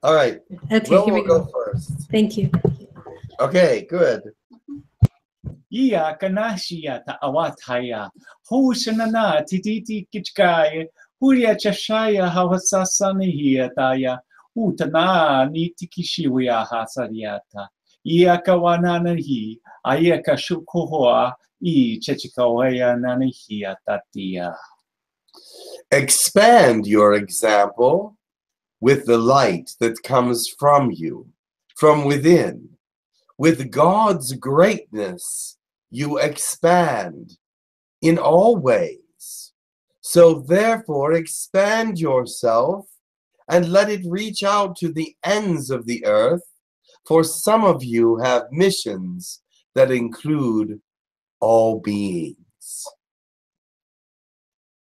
All right. Okay, Will will go first. Thank you. Okay, good. Ia kanashia ta'awataya, hushanana tititi kichkaya, huria chashaya hawasasanihiyataya, utana nitikishiwia hasariata, ia kawananahi, ia kashukohoa, I chechikawaya nanihiyatatia. Expand your example with the light that comes from you, from within. With God's greatness, you expand in all ways. So therefore, expand yourself and let it reach out to the ends of the earth, for some of you have missions that include all beings.